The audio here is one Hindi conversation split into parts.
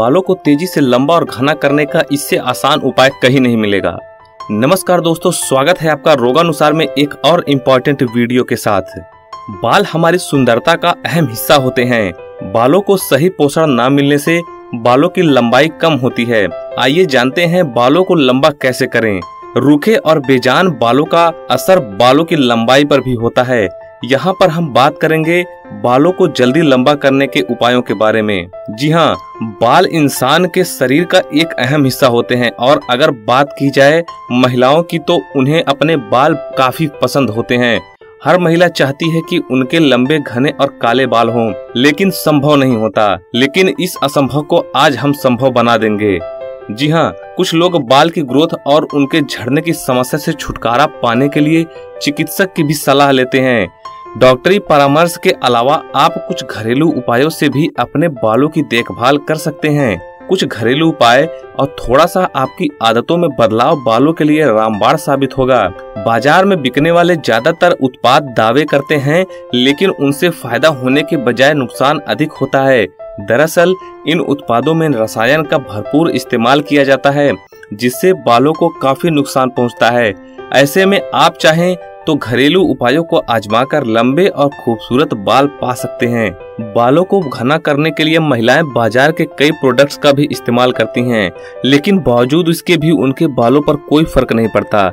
बालों को तेजी से लंबा और घना करने का इससे आसान उपाय कहीं नहीं मिलेगा। नमस्कार दोस्तों, स्वागत है आपका रोगानुसार में एक और इम्पोर्टेंट वीडियो के साथ। बाल हमारी सुंदरता का अहम हिस्सा होते हैं। बालों को सही पोषण न मिलने से बालों की लंबाई कम होती है। आइए जानते हैं बालों को लंबा कैसे करें। रूखे और बेजान बालों का असर बालों की लंबाई पर भी होता है। यहाँ पर हम बात करेंगे बालों को जल्दी लंबा करने के उपायों के बारे में। जी हाँ, बाल इंसान के शरीर का एक अहम हिस्सा होते हैं और अगर बात की जाए महिलाओं की तो उन्हें अपने बाल काफी पसंद होते हैं। हर महिला चाहती है कि उनके लंबे, घने और काले बाल हों, लेकिन संभव नहीं होता। लेकिन इस असंभव को आज हम संभव बना देंगे। जी हाँ, कुछ लोग बाल की ग्रोथ और उनके झड़ने की समस्या से छुटकारा पाने के लिए चिकित्सक की भी सलाह लेते हैं। डॉक्टरी परामर्श के अलावा आप कुछ घरेलू उपायों से भी अपने बालों की देखभाल कर सकते हैं। कुछ घरेलू उपाय और थोड़ा सा आपकी आदतों में बदलाव बालों के लिए रामबाण साबित होगा। बाजार में बिकने वाले ज्यादातर उत्पाद दावे करते हैं, लेकिन उनसे फायदा होने के बजाय नुकसान अधिक होता है। दरअसल इन उत्पादों में रसायन का भरपूर इस्तेमाल किया जाता है, जिससे बालों को काफी नुकसान पहुंचता है। ऐसे में आप चाहें तो घरेलू उपायों को आजमाकर लंबे और खूबसूरत बाल पा सकते हैं। बालों को घना करने के लिए महिलाएं बाजार के कई प्रोडक्ट्स का भी इस्तेमाल करती हैं, लेकिन बावजूद इसके भी उनके बालों पर कोई फर्क नहीं पड़ता।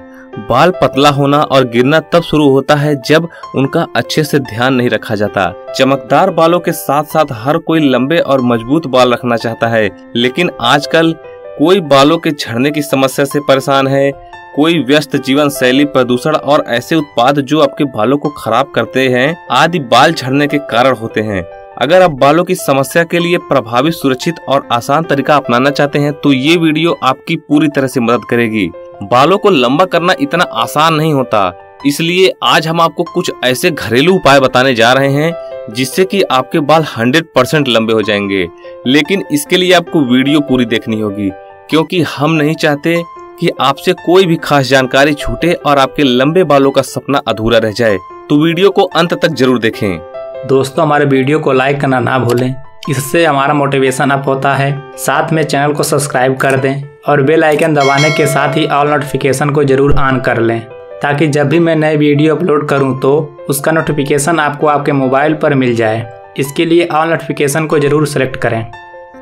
बाल पतला होना और गिरना तब शुरू होता है जब उनका अच्छे से ध्यान नहीं रखा जाता। चमकदार बालों के साथ साथ हर कोई लंबे और मजबूत बाल रखना चाहता है, लेकिन आजकल कोई बालों के झड़ने की समस्या से परेशान है, कोई व्यस्त जीवन शैली, प्रदूषण और ऐसे उत्पाद जो आपके बालों को खराब करते हैं आदि बाल झड़ने के कारण होते हैं। अगर आप बालों की समस्या के लिए प्रभावी, सुरक्षित और आसान तरीका अपनाना चाहते हैं तो ये वीडियो आपकी पूरी तरह से मदद करेगी। बालों को लंबा करना इतना आसान नहीं होता, इसलिए आज हम आपको कुछ ऐसे घरेलू उपाय बताने जा रहे हैं जिससे कि आपके बाल 100% लंबे हो जाएंगे। लेकिन इसके लिए आपको वीडियो पूरी देखनी होगी, क्योंकि हम नहीं चाहते कि आपसे कोई भी खास जानकारी छूटे और आपके लंबे बालों का सपना अधूरा रह जाए। तो वीडियो को अंत तक जरूर देखें। दोस्तों, हमारे वीडियो को लाइक करना ना भूलें, इससे हमारा मोटिवेशन अप होता है। साथ में चैनल को सब्सक्राइब कर दें और बेल आइकन दबाने के साथ ही ऑल नोटिफिकेशन को जरूर ऑन कर लें, ताकि जब भी मैं नए वीडियो अपलोड करूँ तो उसका नोटिफिकेशन आपको आपके मोबाइल पर मिल जाए। इसके लिए ऑल नोटिफिकेशन को जरूर सेलेक्ट करें।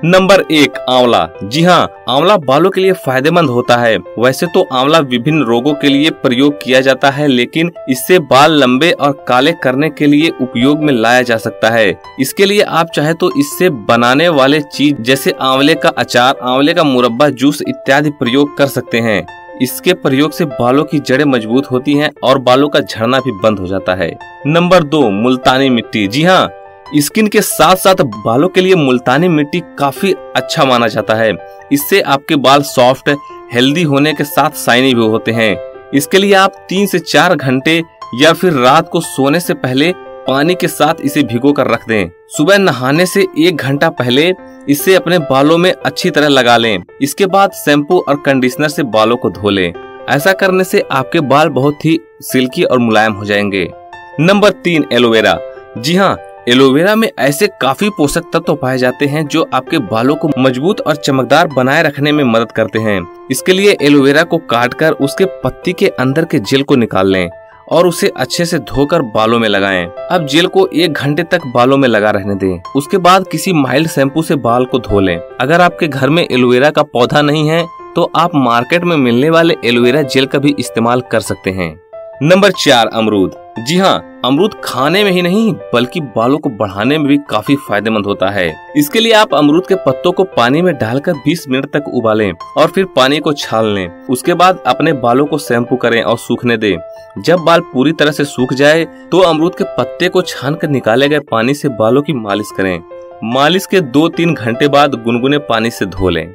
नंबर 1, आंवला। जी हाँ, आंवला बालों के लिए फायदेमंद होता है। वैसे तो आंवला विभिन्न रोगों के लिए प्रयोग किया जाता है, लेकिन इससे बाल लंबे और काले करने के लिए उपयोग में लाया जा सकता है। इसके लिए आप चाहे तो इससे बनाने वाले चीज जैसे आंवले का अचार, आंवले का मुरब्बा, जूस इत्यादि प्रयोग कर सकते हैं। इसके प्रयोग से बालों की जड़ें मजबूत होती हैं और बालों का झड़ना भी बंद हो जाता है। नंबर 2, मुल्तानी मिट्टी। जी हाँ, स्किन के साथ साथ बालों के लिए मुल्तानी मिट्टी काफी अच्छा माना जाता है। इससे आपके बाल सॉफ्ट, हेल्दी होने के साथ शाइनी भी होते हैं। इसके लिए आप 3 से 4 घंटे या फिर रात को सोने से पहले पानी के साथ इसे भिगो कर रख दें। सुबह नहाने से 1 घंटा पहले इसे अपने बालों में अच्छी तरह लगा लें। इसके बाद शैम्पू और कंडीशनर से बालों को धो लें। ऐसा करने से आपके बाल बहुत ही सिल्की और मुलायम हो जाएंगे। Number 3, aloe vera. जी हाँ, एलोवेरा में ऐसे काफी पोषक तत्व पाए जाते हैं जो आपके बालों को मजबूत और चमकदार बनाए रखने में मदद करते हैं। इसके लिए एलोवेरा को काटकर उसके पत्ती के अंदर के जेल को निकाल लें और उसे अच्छे से धोकर बालों में लगाएं। अब जेल को 1 घंटे तक बालों में लगा रहने दें। उसके बाद किसी माइल्ड शैम्पू से बाल को धो लें। अगर आपके घर में एलोवेरा का पौधा नहीं है तो आप मार्केट में मिलने वाले एलोवेरा जेल का भी इस्तेमाल कर सकते हैं। नंबर 4, अमरूद। जी हाँ, अमरूद खाने में ही नहीं बल्कि बालों को बढ़ाने में भी काफी फायदेमंद होता है। इसके लिए आप अमरूद के पत्तों को पानी में डालकर 20 मिनट तक उबालें और फिर पानी को छान लें। उसके बाद अपने बालों को शैम्पू करें और सूखने दें। जब बाल पूरी तरह से सूख जाए तो अमरूद के पत्ते को छानकर निकाले गए पानी से बालों की मालिश करें। मालिश के 2-3 घंटे बाद गुनगुने पानी से धो लें।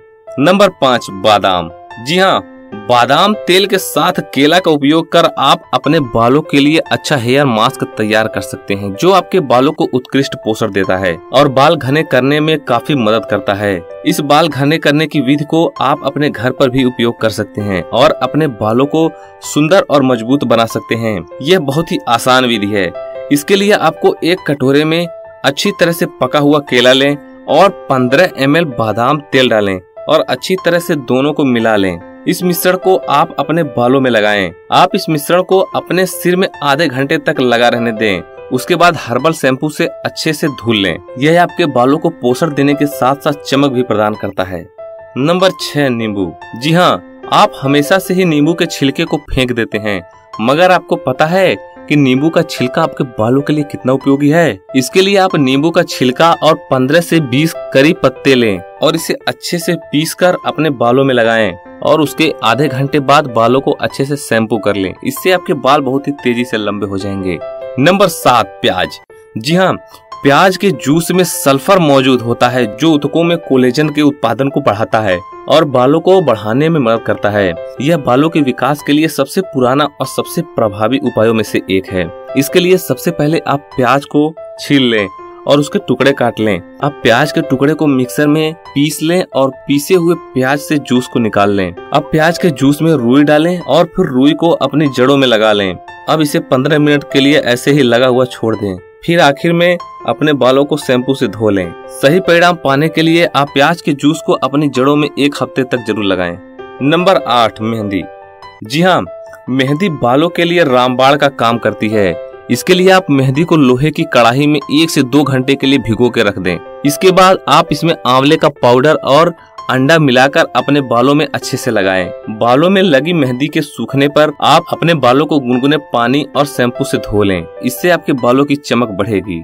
नंबर 5, बादाम। जी हाँ, बादाम तेल के साथ केला का उपयोग कर आप अपने बालों के लिए अच्छा हेयर मास्क तैयार कर सकते हैं, जो आपके बालों को उत्कृष्ट पोषण देता है और बाल घने करने में काफी मदद करता है। इस बाल घने करने की विधि को आप अपने घर पर भी उपयोग कर सकते हैं और अपने बालों को सुंदर और मजबूत बना सकते हैं। यह बहुत ही आसान विधि है। इसके लिए आपको 1 कटोरे में अच्छी तरह से पका हुआ केला लें और 15 ml बादाम तेल डालें और अच्छी तरह से दोनों को मिला लें। इस मिश्रण को आप अपने बालों में लगाएं। आप इस मिश्रण को अपने सिर में आधे घंटे तक लगा रहने दें। उसके बाद हर्बल शैम्पू से अच्छे से धुल लें। यह आपके बालों को पोषण देने के साथ साथ चमक भी प्रदान करता है। नंबर 6, नींबू। जी हाँ, आप हमेशा से ही नींबू के छिलके को फेंक देते हैं, मगर आपको पता है कि नींबू का छिलका आपके बालों के लिए कितना उपयोगी है। इसके लिए आप नींबू का छिलका और 15 से 20 करी पत्ते लें और इसे अच्छे से पीसकर अपने बालों में लगाएं और उसके आधे घंटे बाद बालों को अच्छे से शैम्पू कर लें। इससे आपके बाल बहुत ही तेजी से लंबे हो जाएंगे। नंबर 7, प्याज। जी हाँ, प्याज के जूस में सल्फर मौजूद होता है जो ऊतकों में कोलेजन के उत्पादन को बढ़ाता है और बालों को बढ़ाने में मदद करता है। यह बालों के विकास के लिए सबसे पुराना और सबसे प्रभावी उपायों में से एक है। इसके लिए सबसे पहले आप प्याज को छील लें और उसके टुकड़े काट लें। आप प्याज के टुकड़े को मिक्सर में पीस लें और पीसे हुए प्याज से जूस को निकाल लें। अब प्याज के जूस में रुई डालें और फिर रुई को अपनी जड़ों में लगा लें। अब इसे 15 मिनट के लिए ऐसे ही लगा हुआ छोड़ दें। फिर आखिर में अपने बालों को शैम्पू से धो लें। सही परिणाम पाने के लिए आप प्याज के जूस को अपनी जड़ों में एक हफ्ते तक जरूर लगाएं। नंबर 8, मेहंदी। जी हाँ, मेहंदी बालों के लिए रामबाण का काम करती है। इसके लिए आप मेहंदी को लोहे की कड़ाही में 1 से 2 घंटे के लिए भिगो के रख दें। इसके बाद आप इसमें आंवले का पाउडर और अंडा मिलाकर अपने बालों में अच्छे से लगाएं। बालों में लगी मेहंदी के सूखने पर आप अपने बालों को गुनगुने पानी और शैम्पू से धो लें। इससे आपके बालों की चमक बढ़ेगी।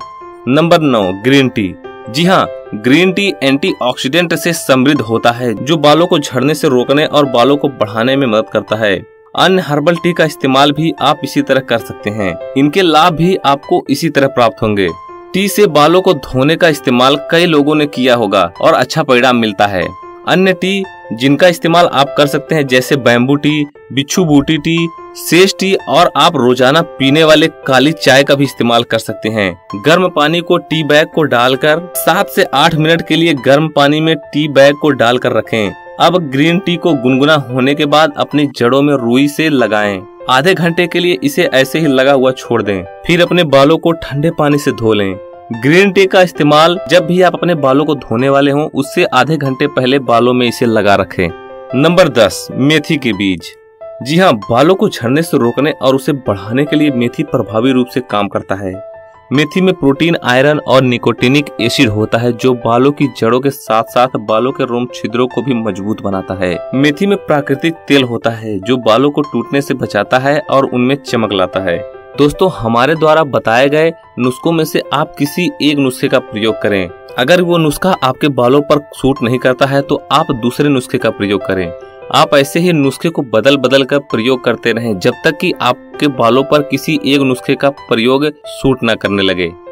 Number 9, green tea. जी हाँ, ग्रीन टी एंटीऑक्सीडेंट से समृद्ध होता है जो बालों को झड़ने से रोकने और बालों को बढ़ाने में मदद करता है। अन्य हर्बल टी का इस्तेमाल भी आप इसी तरह कर सकते हैं। इनके लाभ भी आपको इसी तरह प्राप्त होंगे। टी से बालों को धोने का इस्तेमाल कई लोगों ने किया होगा और अच्छा परिणाम मिलता है। अन्य टी जिनका इस्तेमाल आप कर सकते हैं जैसे बैम्बू टी, बिच्छू बूटी टी, सेज टी और आप रोजाना पीने वाले काली चाय का भी इस्तेमाल कर सकते हैं। गर्म पानी को टी बैग को डालकर 7 से 8 मिनट के लिए गर्म पानी में टी बैग को डालकर रखें। अब ग्रीन टी को गुनगुना होने के बाद अपनी जड़ों में रुई से लगाएं। आधे घंटे के लिए इसे ऐसे ही लगा हुआ छोड़ दें। फिर अपने बालों को ठंडे पानी से धो लें। ग्रीन टी का इस्तेमाल जब भी आप अपने बालों को धोने वाले हों उससे आधे घंटे पहले बालों में इसे लगा रखें। नंबर 10, मेथी के बीज। जी हाँ, बालों को झड़ने से रोकने और उसे बढ़ाने के लिए मेथी प्रभावी रूप से काम करता है। मेथी में प्रोटीन, आयरन और निकोटिनिक एसिड होता है जो बालों की जड़ों के साथ साथ बालों के रोम छिद्रों को भी मजबूत बनाता है। मेथी में प्राकृतिक तेल होता है जो बालों को टूटने से बचाता है और उनमें चमक लाता है। दोस्तों, हमारे द्वारा बताए गए नुस्खों में से आप किसी एक नुस्खे का प्रयोग करें। अगर वो नुस्खा आपके बालों पर सूट नहीं करता है तो आप दूसरे नुस्खे का प्रयोग करें। आप ऐसे ही नुस्खे को बदल बदल कर प्रयोग करते रहें जब तक कि आपके बालों पर किसी एक नुस्खे का प्रयोग सूट न करने लगे।